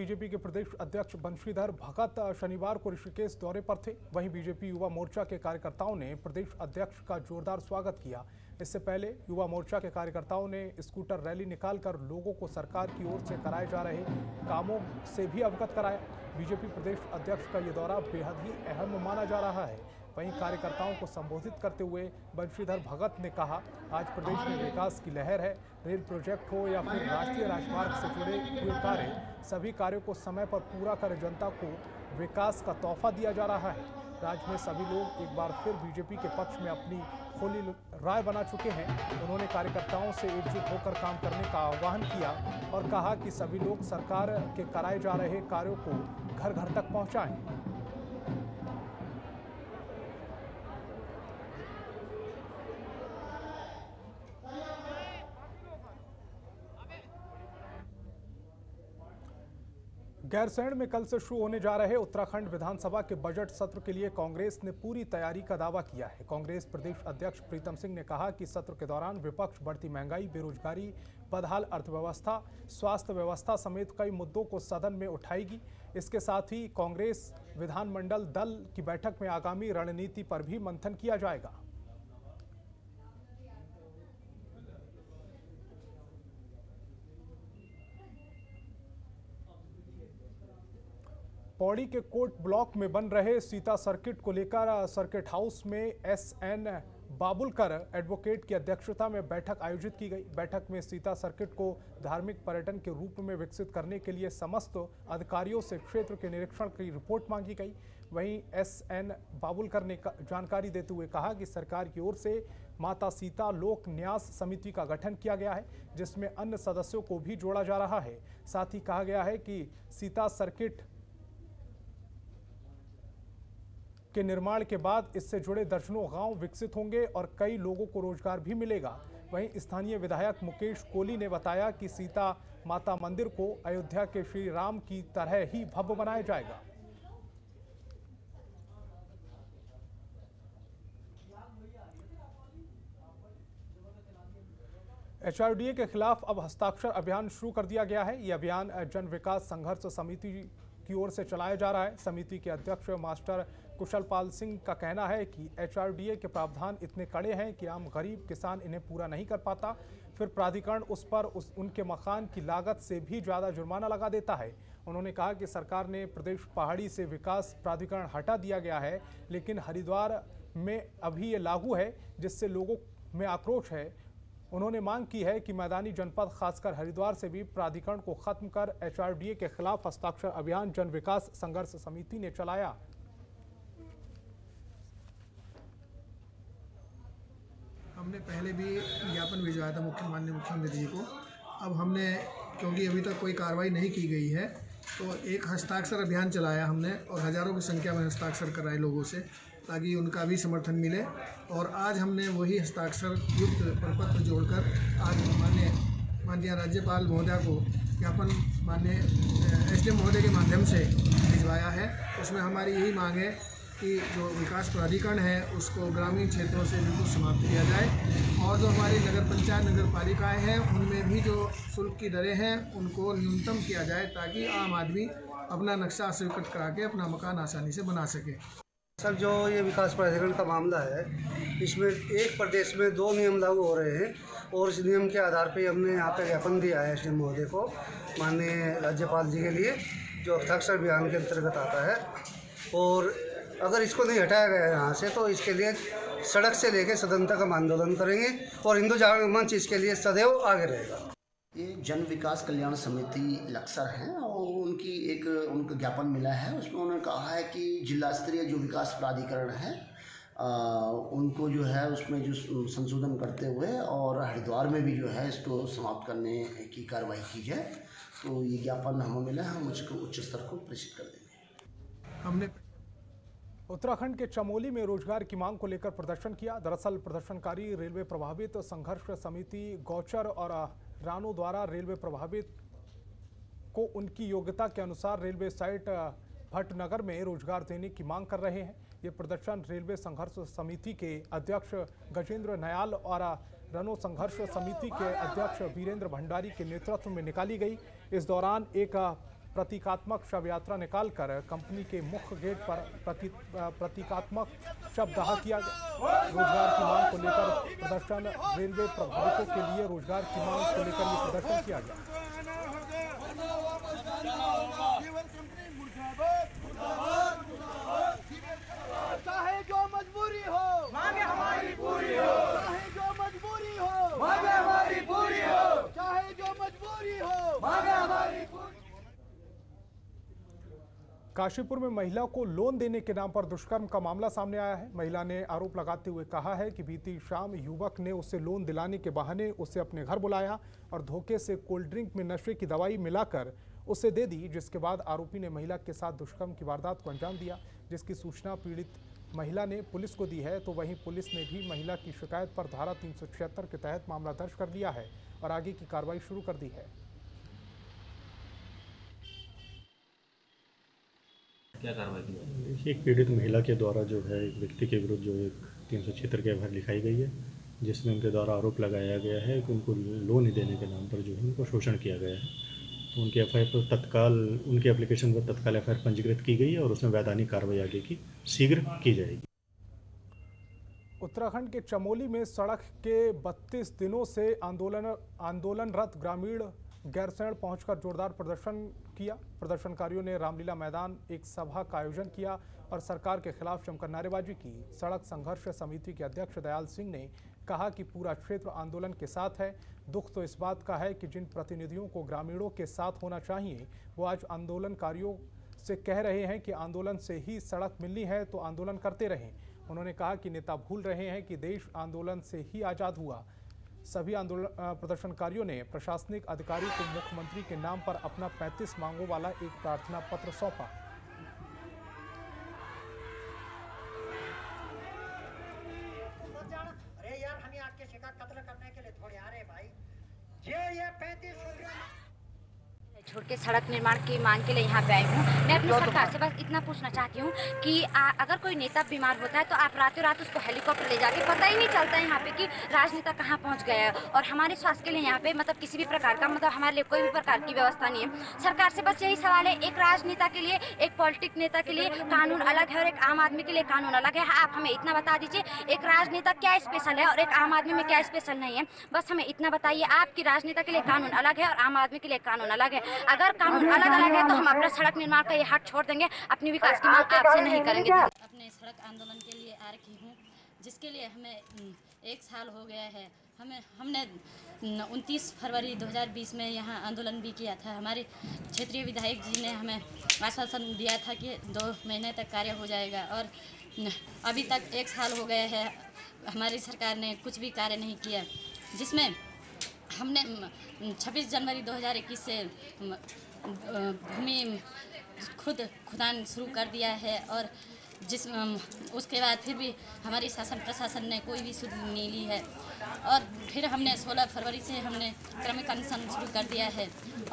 BJP के प्रदेश अध्यक्ष बंशीधर भगत शनिवार को ऋषिकेश दौरे पर थे। वहीं बीजेपी युवा मोर्चा के कार्यकर्ताओं ने प्रदेश अध्यक्ष का जोरदार स्वागत किया। इससे पहले युवा मोर्चा के कार्यकर्ताओं ने स्कूटर रैली निकालकर लोगों को सरकार की ओर से कराए जा रहे कामों से भी अवगत कराया। बीजेपी प्रदेश अध्यक्ष का ये दौरा बेहद ही अहम माना जा रहा है। वहीं कार्यकर्ताओं को संबोधित करते हुए बंशीधर भगत ने कहा, आज प्रदेश में विकास की लहर है। रेल प्रोजेक्ट हो या फिर राष्ट्रीय राजमार्ग से जुड़े हुए कार्य, सभी कार्यों को समय पर पूरा कर जनता को विकास का तोहफा दिया जा रहा है। राज्य में सभी लोग एक बार फिर बीजेपी के पक्ष में अपनी खुली राय बना चुके हैं। उन्होंने कार्यकर्ताओं से एकजुट होकर काम करने का आह्वान किया और कहा कि सभी लोग सरकार के कराए जा रहे कार्यों को घर घर तक पहुँचाएँ। गैरसैंण में कल से शुरू होने जा रहे उत्तराखंड विधानसभा के बजट सत्र के लिए कांग्रेस ने पूरी तैयारी का दावा किया है। कांग्रेस प्रदेश अध्यक्ष प्रीतम सिंह ने कहा कि सत्र के दौरान विपक्ष बढ़ती महंगाई, बेरोजगारी, बदहाल अर्थव्यवस्था, स्वास्थ्य व्यवस्था समेत कई मुद्दों को सदन में उठाएगी। इसके साथ ही कांग्रेस विधानमंडल दल की बैठक में आगामी रणनीति पर भी मंथन किया जाएगा। पौड़ी के कोर्ट ब्लॉक में बन रहे सीता सर्किट को लेकर सर्किट हाउस में एसएन बाबुलकर एडवोकेट की अध्यक्षता में बैठक आयोजित की गई। बैठक में सीता सर्किट को धार्मिक पर्यटन के रूप में विकसित करने के लिए समस्त अधिकारियों से क्षेत्र के निरीक्षण की रिपोर्ट मांगी गई। वहीं एसएन बाबुलकर ने जानकारी देते हुए कहा कि सरकार की ओर से माता सीता लोक न्यास समिति का गठन किया गया है, जिसमें अन्य सदस्यों को भी जोड़ा जा रहा है। साथ ही कहा गया है कि सीता सर्किट के निर्माण के बाद इससे जुड़े दर्जनों गांव विकसित होंगे और कई लोगों को रोजगार भी मिलेगा। वहीं स्थानीय विधायक मुकेश कोली ने बताया कि सीता माता मंदिर को अयोध्या के श्री राम की तरह ही भव्य बनाया जाएगा। HRDA के खिलाफ अब हस्ताक्षर अभियान शुरू कर दिया गया है। ये अभियान जन विकास संघर्ष समिति की ओर से चलाया जा रहा है। समिति के अध्यक्ष मास्टर कुशल पाल सिंह का कहना है कि HRDA के प्रावधान इतने कड़े हैं कि आम गरीब किसान इन्हें पूरा नहीं कर पाता, फिर प्राधिकरण उस पर उनके मकान की लागत से भी ज़्यादा जुर्माना लगा देता है। उन्होंने कहा कि सरकार ने प्रदेश पहाड़ी से विकास प्राधिकरण हटा दिया गया है, लेकिन हरिद्वार में अभी ये लागू है, जिससे लोगों में आक्रोश है। उन्होंने मांग की है कि मैदानी जनपद खासकर हरिद्वार से भी प्राधिकरण को खत्म कर HRDA के खिलाफ हस्ताक्षर अभियान जन विकास संघर्ष समिति ने चलाया। हमने पहले भी ज्ञापन भिजवाया था मुख्यमंत्री जी को। अब हमने, क्योंकि अभी तक कोई कार्रवाई नहीं की गई है, तो एक हस्ताक्षर अभियान चलाया हमने और हजारों की संख्या में हस्ताक्षर कराए लोगों से, ताकि उनका भी समर्थन मिले। और आज हमने वही हस्ताक्षर युक्त प्रपत्र जोड़कर आज माननीय राज्यपाल महोदया को ज्ञापन माननीय SDM महोदय के माध्यम से भिजवाया है। उसमें हमारी यही मांग है कि जो विकास प्राधिकरण है उसको ग्रामीण क्षेत्रों से बिल्कुल समाप्त किया जाए, और जो हमारी नगर पंचायत नगर पालिकाएँ हैं उनमें भी जो शुल्क की दरें हैं उनको न्यूनतम किया जाए, ताकि आम आदमी अपना नक्शा स्वीकृत करा के अपना मकान आसानी से बना सके। सर, जो ये विकास प्राधिकरण का मामला है, इसमें एक प्रदेश में दो नियम लागू हो रहे हैं, और इस नियम के आधार पे हमने यहाँ पे ज्ञापन दिया है SDM महोदय को माननीय राज्यपाल जी के लिए, जो हस्ताक्षर अभियान के अंतर्गत आता है। और अगर इसको नहीं हटाया गया यहाँ से, तो इसके लिए सड़क से लेकर सदन तक हम आंदोलन करेंगे, और हिंदू जागरण मंच इसके लिए सदैव आगे रहेगा। ये जन विकास कल्याण समिति लक्सर हैं और उनकी उनको ज्ञापन मिला है। उसमें उन्होंने कहा है कि जिला स्तरीय जो विकास प्राधिकरण है उनको जो है उसमें जो संशोधन करते हुए और हरिद्वार में भी जो है इसको समाप्त करने की कार्रवाई की जाए। तो ये ज्ञापन हमें मिला है, हम उसको उच्च स्तर को प्रेषित कर देंगे। हमने उत्तराखंड के चमोली में रोजगार की मांग को लेकर प्रदर्शन किया। दरअसल प्रदर्शनकारी रेलवे प्रभावित संघर्ष समिति गौचर और रानों द्वारा रेलवे प्रभावित को उनकी योग्यता के अनुसार रेलवे साइट भटनगर में रोजगार देने की मांग कर रहे हैं। ये प्रदर्शन रेलवे संघर्ष समिति के अध्यक्ष गजेंद्र नयाल और रनों संघर्ष समिति के अध्यक्ष वीरेंद्र भंडारी के नेतृत्व में निकाली गई। इस दौरान एक प्रतीकात्मक शव यात्रा निकालकर कंपनी के मुख्य गेट पर प्रतीकात्मक शव दाह किया गया। रोजगार की मांग को लेकर प्रदर्शन, रेलवे प्रभावितों के लिए रोजगार की मांग को लेकर ये प्रदर्शन किया गया। चाहे जो मजबूरी हो, मांगे हमारी पूरी हो, चाहे जो मजबूरी हो, मांगे हमारी पूरी हो, चाहे जो मजबूरी हो, मांगे हमारी। काशीपुर में महिला को लोन देने के नाम पर दुष्कर्म का मामला सामने आया है। महिला ने आरोप लगाते हुए कहा है कि बीती शाम युवक ने उसे लोन दिलाने के बहाने उसे अपने घर बुलाया और धोखे से कोल्ड ड्रिंक में नशे की दवाई मिलाकर उसे दे दी, जिसके बाद आरोपी ने महिला के साथ दुष्कर्म की वारदात को अंजाम दिया, जिसकी सूचना पीड़ित महिला ने पुलिस को दी है। तो वहीं पुलिस ने भी महिला की शिकायत पर धारा 376 के तहत मामला दर्ज कर लिया है और आगे की कार्रवाई शुरू कर दी है। क्या कार्रवाई की है? एक पीड़ित महिला के द्वारा जो है एक व्यक्ति के विरुद्ध जो एक 376 के बाहर लिखाई गई है, जिसमें उनके द्वारा आरोप लगाया गया है कि उनको लोन ही देने के नाम पर जो है उनको शोषण किया गया है। तो उनके एफ आई आर पर तत्काल, उनके एप्लीकेशन पर तत्काल एफ आई आर पंजीकृत की गई है और उसमें वैधानिक कार्रवाई आगे की शीघ्र की जाएगी। उत्तराखंड के चमोली में सड़क के 32 दिनों से आंदोलनरत ग्रामीण गैरसैंण पहुंचकर जोरदार प्रदर्शन किया। प्रदर्शनकारियों ने रामलीला मैदान एक सभा का आयोजन किया और सरकार के खिलाफ जमकर नारेबाजी की। सड़क संघर्ष समिति के अध्यक्ष दयाल सिंह ने कहा कि पूरा क्षेत्र आंदोलन के साथ है। दुख तो इस बात का है कि जिन प्रतिनिधियों को ग्रामीणों के साथ होना चाहिए वो आज आंदोलनकारियों से कह रहे हैं कि आंदोलन से ही सड़क मिलनी है तो आंदोलन करते रहें। उन्होंने कहा कि नेता भूल रहे हैं कि देश आंदोलन से ही आज़ाद हुआ। सभी आंदोलन प्रदर्शनकारियों ने प्रशासनिक अधिकारी को मुख्यमंत्री के नाम पर अपना 35 मांगों वाला एक प्रार्थना पत्र सौंपा। अरे यार, हम आपके शिकार कत्ल करने के लिए थोड़े आ रहे भाई। ये 35 छोड़ के सड़क निर्माण की मांग के लिए यहाँ पे आई हूँ। मैं अपनी सरकार से बस इतना पूछना चाहती हूँ कि अगर कोई नेता बीमार होता है तो आप रातों रात उसको हेलीकॉप्टर ले जाके, पता ही नहीं चलता है यहाँ पे कि राजनेता कहाँ पहुँच गया है। और हमारे स्वास्थ्य के लिए यहाँ पे मतलब किसी भी प्रकार का मतलब हमारे लिए कोई भी प्रकार की व्यवस्था नहीं है। सरकार से बस यही सवाल है, एक राजनेता के लिए, एक पॉलिटिक नेता के लिए कानून अलग है और एक आम आदमी के लिए कानून अलग है। आप हमें इतना बता दीजिए, एक राजनेता क्या स्पेशल है और एक आम आदमी में क्या स्पेशल नहीं है, बस हमें इतना बताइए। आपकी राजनेता के लिए कानून अलग है और आम आदमी के लिए कानून अलग है। अगर कानून अलग अलग है तो हम अपना सड़क निर्माण का ये हाथ छोड़ देंगे, अपनी विकास की मांग आपसे नहीं करेंगे। अपने सड़क आंदोलन के लिए आ रखी हूँ, जिसके लिए हमें 1 साल हो गया है। हमने 29 फरवरी 2020 में यहाँ आंदोलन भी किया था। हमारे क्षेत्रीय विधायक जी ने हमें आश्वासन दिया था कि 2 महीने तक कार्य हो जाएगा और अभी तक 1 साल हो गया है, हमारी सरकार ने कुछ भी कार्य नहीं किया। जिसमें हमने 26 जनवरी 2021 से भूमि खुदान शुरू कर दिया है और जिस उसके बाद फिर भी हमारी शासन प्रशासन ने कोई भी सुध नहीं ली है। और फिर हमने 16 फरवरी से हमने क्रमिक आंदोलन शुरू कर दिया है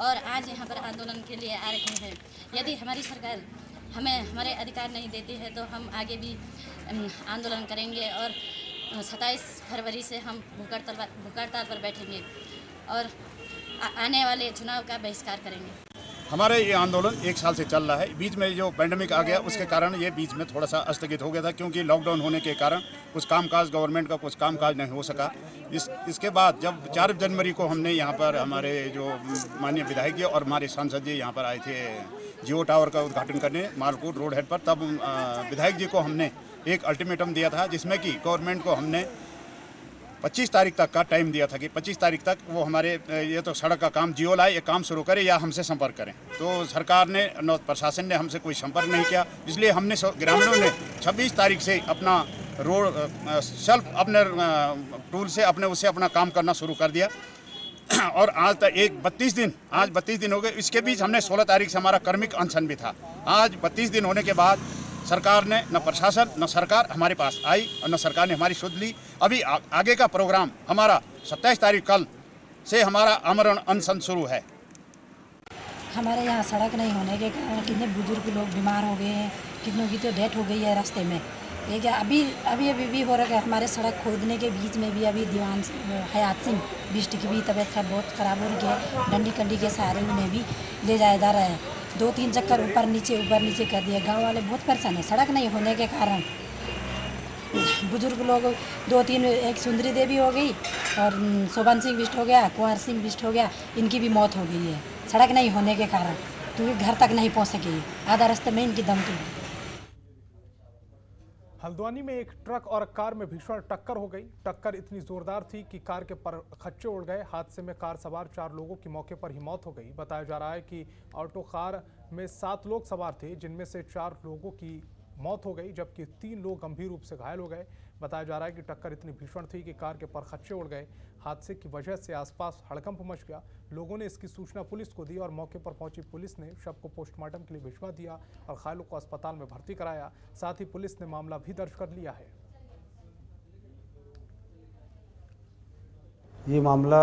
और आज यहाँ पर आंदोलन के लिए आ रहे हैं। यदि हमारी सरकार हमें हमारे अधिकार नहीं देती है तो हम आगे भी आंदोलन करेंगे और 27 फरवरी से हम भूख हड़ताल पर बैठेंगे और आने वाले चुनाव का बहिष्कार करेंगे। हमारे ये आंदोलन 1 साल से चल रहा है। बीच में जो पैंडेमिक आ गया उसके कारण ये बीच में थोड़ा सा स्थगित हो गया था, क्योंकि लॉकडाउन होने के कारण कुछ कामकाज गवर्नमेंट का कुछ कामकाज नहीं हो सका। इसके बाद जब 4 जनवरी को हमने यहाँ पर हमारे जो माननीय विधायक जी और हमारे सांसद जी यहाँ पर आए थे जियो टावर का उद्घाटन करने मालकोट रोड हेड पर, तब विधायक जी को हमने एक अल्टीमेटम दिया था, जिसमें कि गवर्नमेंट को हमने 25 तारीख तक का टाइम दिया था कि 25 तारीख तक वो हमारे ये तो सड़क का काम जियो लाए, ये काम शुरू करे या हमसे संपर्क करें। तो सरकार ने न प्रशासन ने हमसे कोई संपर्क नहीं किया, इसलिए हमने ग्रामीणों ने 26 तारीख से अपना रोड सेल्फ अपने टूल से अपने उससे अपना काम करना शुरू कर दिया और आज तक 32 दिन हो गए। इसके बीच हमने 16 तारीख से हमारा क्रमिक अनशन भी था। आज 32 दिन होने के बाद सरकार ने न प्रशासन न सरकार हमारे पास आई और न सरकार ने हमारी सुध ली। अभी आगे का प्रोग्राम हमारा 27 तारीख कल से हमारा आमरण अनशन शुरू है। हमारे यहाँ सड़क नहीं होने के कारण कितने बुजुर्ग लोग बीमार हो गए हैं, कितनों की तो डेथ हो गई है रास्ते में। ये क्या अभी भी हो रहा है। हमारे सड़क खोदने के बीच में भी अभी दीवान हयात सिंह बिष्ट की भी तबीयत बहुत खराब हो रही है, डंडी कंडी के सहारे उन्हें भी ले जाया जा रहा है। दो तीन चक्कर ऊपर नीचे कर दिया। गांव वाले बहुत परेशान है सड़क नहीं होने के कारण। बुजुर्ग लोग दो तीन, एक सुंदरी देवी हो गई और सोहन सिंह बिष्ट हो गया, क्वार सिंह बिष्ट हो गया, इनकी भी मौत हो गई है सड़क नहीं होने के कारण, क्योंकि घर तक नहीं पहुँच सके, आधा रास्ते में इनकी दम टूट गई। हल्द्वानी में एक ट्रक और कार में भीषण टक्कर हो गई। टक्कर इतनी जोरदार थी कि कार के खच्चे उड़ गए। हादसे में कार सवार 4 लोगों की मौके पर ही मौत हो गई। बताया जा रहा है कि ऑटो कार में 7 लोग सवार थे, जिनमें से 4 लोगों की मौत हो गई जबकि 3 लोग गंभीर रूप से घायल हो गए। बताया जा रहा है कि टक्कर इतनी भीषण थी कि कार के परखच्चे उड़ गए। हादसे की वजह से आसपास हड़कंप मच गया। लोगों ने इसकी सूचना पुलिस को दी और मौके पर पहुंची पुलिस ने शव को पोस्टमार्टम के लिए भिजवा दिया और घायलों को अस्पताल में भर्ती कराया। साथ ही पुलिस ने मामला भी दर्ज कर लिया है। ये मामला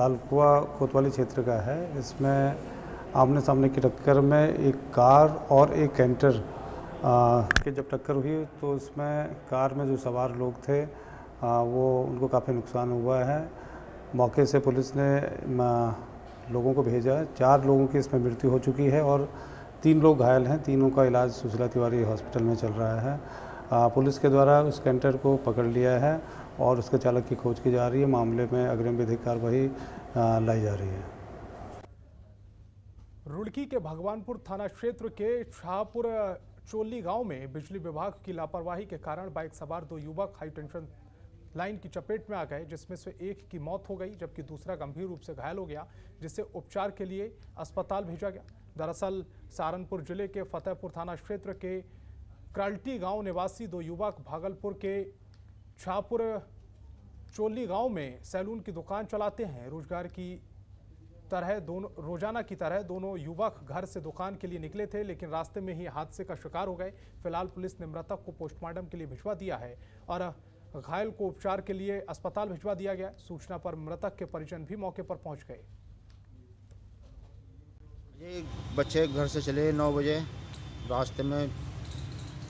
लालकुआ कोतवाली क्षेत्र का है। इसमें आमने सामने की टक्कर में एक कार और एक कैंटर कि जब टक्कर हुई तो उसमें कार में जो सवार लोग थे वो उनको काफ़ी नुकसान हुआ है। मौके से पुलिस ने लोगों को भेजा। 4 लोगों की इसमें मृत्यु हो चुकी है और 3 लोग घायल हैं। तीनों का इलाज सुशीला तिवारी हॉस्पिटल में चल रहा है। पुलिस के द्वारा उस कैंटर को पकड़ लिया है और उसके चालक की खोज की जा रही है। मामले में अग्रिम विधिक कार्रवाई लाई जा रही है। रुड़की के भगवानपुर थाना क्षेत्र के छापुर चोली गांव में बिजली विभाग की लापरवाही के कारण बाइक सवार 2 युवक हाई टेंशन लाइन की चपेट में आ गए, जिसमें से एक की मौत हो गई जबकि दूसरा गंभीर रूप से घायल हो गया, जिसे उपचार के लिए अस्पताल भेजा गया। दरअसल सहारनपुर जिले के फतेहपुर थाना क्षेत्र के क्राल्टी गांव निवासी 2 युवक भागलपुर के छापुर चोली गाँव में सैलून की दुकान चलाते हैं। रोजगार की तरह रोजाना की तरह दोनों युवक घर से दुकान के लिए निकले थे, लेकिन रास्ते में ही हादसे का शिकार हो गए। फिलहाल पुलिस ने मृतक को पोस्टमार्टम के लिए भिजवा दिया है और घायल को उपचार के लिए अस्पताल भिजवा दिया गया। सूचना पर मृतक के परिजन भी मौके पर पहुंच गए। ये बच्चे घर से चले 9 बजे, रास्ते में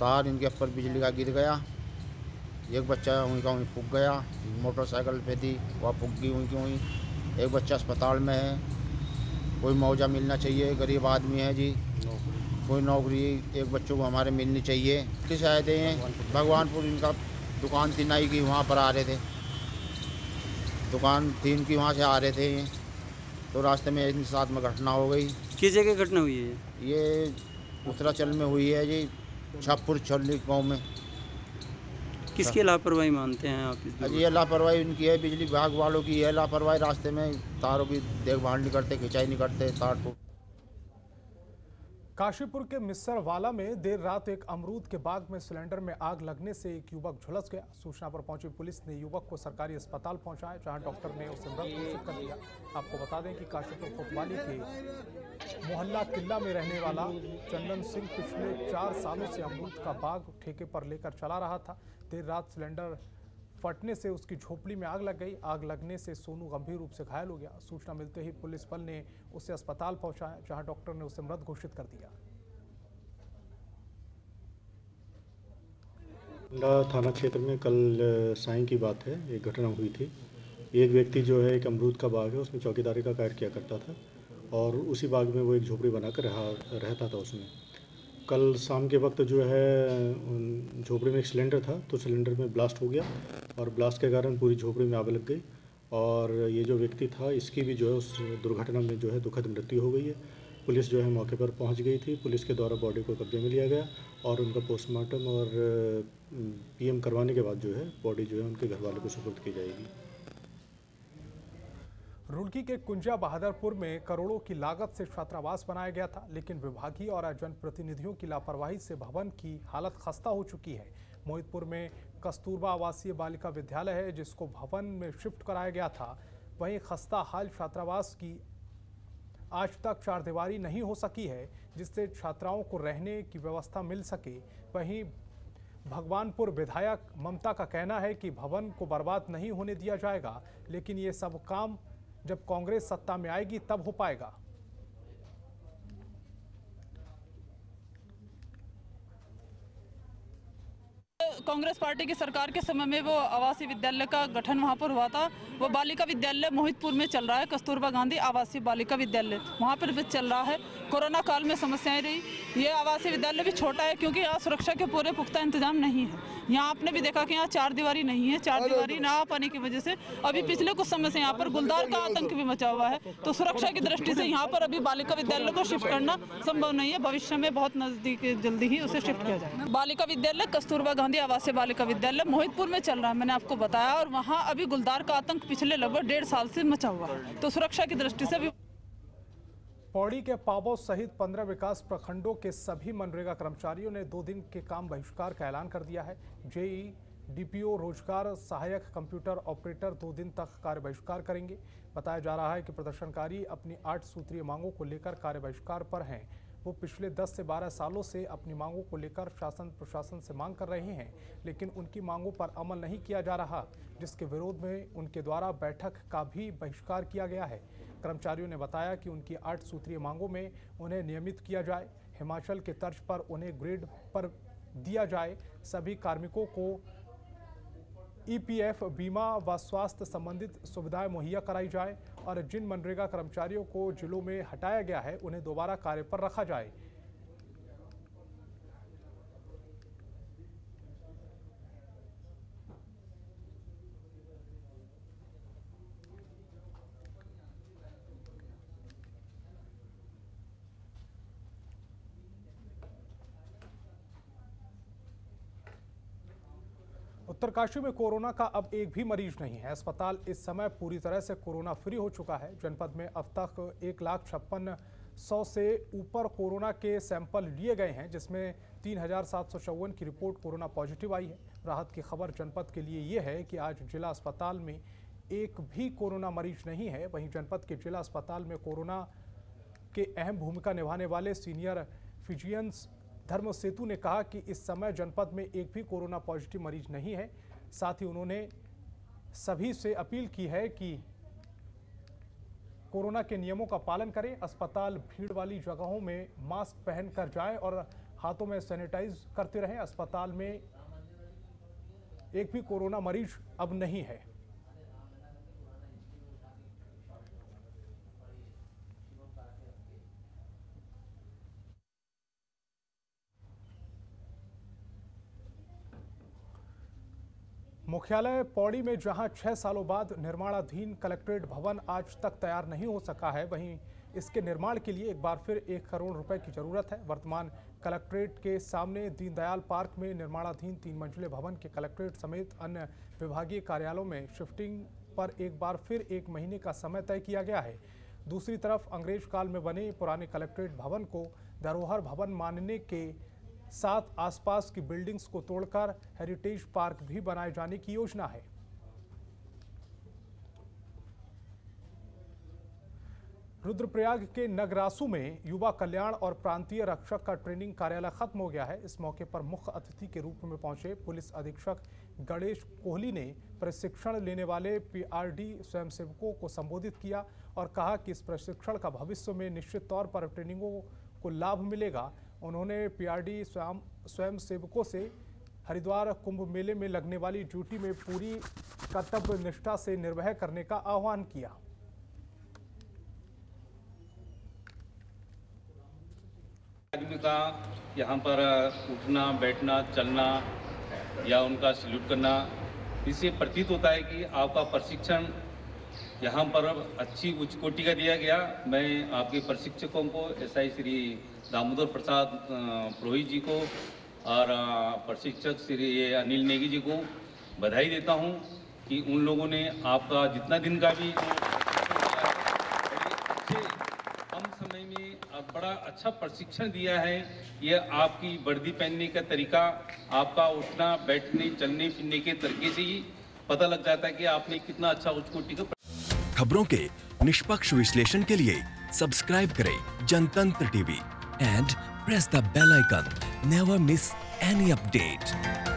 तार इनके ऊपर बिजली का गिर गया। एक बच्चा वहीं का वहीं फूक गया, मोटरसाइकिल पे थी वह फूक गई वहीं की वहीं। एक बच्चा अस्पताल में है। कोई मुआवजा मिलना चाहिए, गरीब आदमी है जी, कोई नौकरी एक बच्चों को हमारे मिलनी चाहिए। किस आए थे भगवानपुर, इनका दुकान थी नाई की, वहाँ पर आ रहे थे, दुकान थी इनकी, वहाँ से आ रहे थे ये, तो रास्ते में इनके साथ में घटना हो गई। किस जगह घटना हुई है? ये उत्तराखंड में हुई है जी, छापुर छल्ली गाँव में। किसकी लापरवाही मानते हैं आप? ये लापरवाही उनकी है, बिजली विभाग वालों की है लापरवाही। रास्ते में तारों की देखभाल नहीं करते, खिंचाई नहीं करते तार को। काशीपुर के मिस्सरवाला में देर रात एक अमरूद के बाग में सिलेंडर में आग लगने से एक युवक झुलस गया। सूचना पर पहुंची पुलिस ने युवक को सरकारी अस्पताल पहुंचाया, जहां डॉक्टर ने उसे मृत घोषित कर दिया। आपको बता दें कि काशीपुर कोतवाली के मोहल्ला किला में रहने वाला चंदन सिंह पिछले 4 सालों से अमरूद का बाग ठेके पर लेकर चला रहा था। देर रात सिलेंडर फटने से उसकी झोपड़ी में आग लग गई। आग लगने से सोनू गंभीर रूप से घायल हो गया। सूचना मिलते ही पुलिस बल ने उसे अस्पताल पहुंचाया, जहां डॉक्टर ने उसे मृत घोषित कर दिया। थाना क्षेत्र में कल सायं की बात है, एक घटना हुई थी। एक व्यक्ति जो है एक अमरूद का बाग है, उसमें चौकीदारी का कार्य किया करता था और उसी बाग में वो एक झोपड़ी बनाकर रहता था। उसमें कल शाम के वक्त जो है झोपड़ी में एक सिलेंडर था, तो सिलेंडर में ब्लास्ट हो गया और ब्लास्ट के कारण पूरी झोपड़ी में आग लग गई और ये जो व्यक्ति था इसकी भी जो है उस दुर्घटना में जो है दुखद मृत्यु हो गई है। पुलिस जो है मौके पर पहुंच गई थी। पुलिस के द्वारा बॉडी को कब्जे में लिया गया और उनका पोस्टमार्टम और पीएम करवाने के बाद जो है बॉडी जो है उनके घर वालों को सुपुर्द की जाएगी। रुड़की के कुंजा बहादुरपुर में करोड़ों की लागत से छात्रावास बनाया गया था, लेकिन विभागीय और जनप्रतिनिधियों की लापरवाही से भवन की हालत खस्ता हो चुकी है। मोहितपुर में कस्तूरबा आवासीय बालिका विद्यालय है, जिसको भवन में शिफ्ट कराया गया था। वहीं खस्ता हाल छात्रावास की आज तक चारदीवारी नहीं हो सकी है, जिससे छात्राओं को रहने की व्यवस्था मिल सके। वहीं भगवानपुर विधायक ममता का कहना है कि भवन को बर्बाद नहीं होने दिया जाएगा, लेकिन ये सब काम जब कांग्रेस सत्ता में आएगी तब हो पाएगा। कांग्रेस पार्टी की सरकार के समय में वो आवासीय विद्यालय का गठन वहाँ पर हुआ था। वो बालिका विद्यालय मोहितपुर में चल रहा है, कस्तूरबा गांधी आवासीय बालिका विद्यालय वहाँ पर चल रहा है। कोरोना काल में समस्याएं रही। ये आवासीय विद्यालय भी छोटा है क्योंकि यहाँ सुरक्षा के पूरे पुख्ता इंतजाम नहीं है। यहाँ आपने भी देखा कि यहाँ चार दीवारी नहीं है, चार दीवारी ना आ पाने की वजह से अभी पिछले कुछ समय से यहाँ पर गुलदार का आतंक भी मचा हुआ है। तो सुरक्षा की दृष्टि से यहाँ पर अभी बालिका विद्यालय को शिफ्ट करना संभव नहीं है। भविष्य में बहुत नजदीक जल्दी ही उसे शिफ्ट किया जाएगा। बालिका विद्यालय कस्तूरबा गांधी आवासीय बालिका विद्यालय मोहितपुर में चल रहा है, मैंने आपको बताया, और वहाँ अभी गुलदार का आतंक पिछले लगभग 1.5 साल से मचा हुआ है। तो सुरक्षा की दृष्टि से भी पौड़ी के पाबो सहित 15 विकास प्रखंडों के सभी मनरेगा कर्मचारियों ने 2 दिन के काम बहिष्कार का ऐलान कर दिया है। जेई, डीपीओ, रोजगार सहायक, कंप्यूटर ऑपरेटर 2 दिन तक कार्य बहिष्कार करेंगे। बताया जा रहा है कि प्रदर्शनकारी अपनी 8 सूत्रीय मांगों को लेकर कार्य बहिष्कार पर हैं। वो पिछले 10 से 12 सालों से अपनी मांगों को लेकर शासन प्रशासन से मांग कर रहे हैं, लेकिन उनकी मांगों पर अमल नहीं किया जा रहा, जिसके विरोध में उनके द्वारा बैठक का भी बहिष्कार किया गया है। कर्मचारियों ने बताया कि उनकी 8 सूत्रीय मांगों में उन्हें नियमित किया जाए, हिमाचल के तर्ज पर उन्हें ग्रेड पर दिया जाए, सभी कार्मिकों को ईपीएफ बीमा व स्वास्थ्य संबंधित सुविधाएं मुहैया कराई जाए, और जिन मनरेगा कर्मचारियों को जिलों में हटाया गया है उन्हें दोबारा कार्य पर रखा जाए। उत्तरकाशी में कोरोना का अब एक भी मरीज नहीं है। अस्पताल इस समय पूरी तरह से कोरोना फ्री हो चुका है। जनपद में अब तक 1,56,100 से ऊपर कोरोना के सैंपल लिए गए हैं, जिसमें 3,754 की रिपोर्ट कोरोना पॉजिटिव आई है। राहत की खबर जनपद के लिए ये है कि आज जिला अस्पताल में एक भी कोरोना मरीज नहीं है। वहीं जनपद के जिला अस्पताल में कोरोना के अहम भूमिका निभाने वाले सीनियर फिजिशियंस धर्म सेतु ने कहा कि इस समय जनपद में एक भी कोरोना पॉजिटिव मरीज नहीं है। साथ ही उन्होंने सभी से अपील की है कि कोरोना के नियमों का पालन करें, अस्पताल भीड़ वाली जगहों में मास्क पहन कर जाएं और हाथों में सैनिटाइज करते रहें। अस्पताल में एक भी कोरोना मरीज अब नहीं है। मुख्यालय पौड़ी में जहां 6 सालों बाद निर्माणाधीन कलेक्ट्रेट भवन आज तक तैयार नहीं हो सका है, वहीं इसके निर्माण के लिए एक बार फिर 1 करोड़ रुपए की जरूरत है। वर्तमान कलेक्ट्रेट के सामने दीनदयाल पार्क में निर्माणाधीन 3 मंजिले भवन के कलेक्ट्रेट समेत अन्य विभागीय कार्यालयों में शिफ्टिंग पर एक बार फिर 1 महीने का समय तय किया गया है। दूसरी तरफ अंग्रेज काल में बने पुराने कलेक्ट्रेट भवन को धरोहर भवन मानने के साथ आसपास की बिल्डिंग्स को तोड़कर हेरिटेज पार्क भी बनाए जाने की योजना है। रुद्रप्रयाग के नगरासू में युवा कल्याण और प्रांतीय रक्षक का ट्रेनिंग कार्यालय खत्म हो गया है। इस मौके पर मुख्य अतिथि के रूप में पहुंचे पुलिस अधीक्षक गणेश कोहली ने प्रशिक्षण लेने वाले पीआरडी स्वयंसेवकों को संबोधित किया और कहा कि इस प्रशिक्षण का भविष्य में निश्चित तौर पर ट्रेनिंगों को लाभ मिलेगा। उन्होंने पीआरडी स्वयंसेवकों से हरिद्वार कुंभ मेले में लगने वाली ड्यूटी में पूरी कर्तव्य निष्ठा से निर्वहन करने का आह्वान किया। का यहाँ पर उठना, बैठना, चलना या उनका सैल्यूट करना, इससे प्रतीत होता है कि आपका प्रशिक्षण यहाँ पर अच्छी उच्च कोटि का दिया गया। मैं आपके प्रशिक्षकों को, एसआई श्री दामोदर प्रसाद प्रोहित जी को और प्रशिक्षक श्री अनिल नेगी जी को बधाई देता हूँ कि उन लोगों ने आपका जितना दिन का भी कम समय में बड़ा अच्छा प्रशिक्षण दिया है। ये आपकी वर्दी पहनने का तरीका, आपका उठना, बैठने, चलने फिरने के तरीके से ही पता लग जाता है कि आपने कितना अच्छा उच्च कोटि का। खबरों के निष्पक्ष विश्लेषण के लिए सब्सक्राइब करें Jantantra TV and press the bell icon. Never miss any update.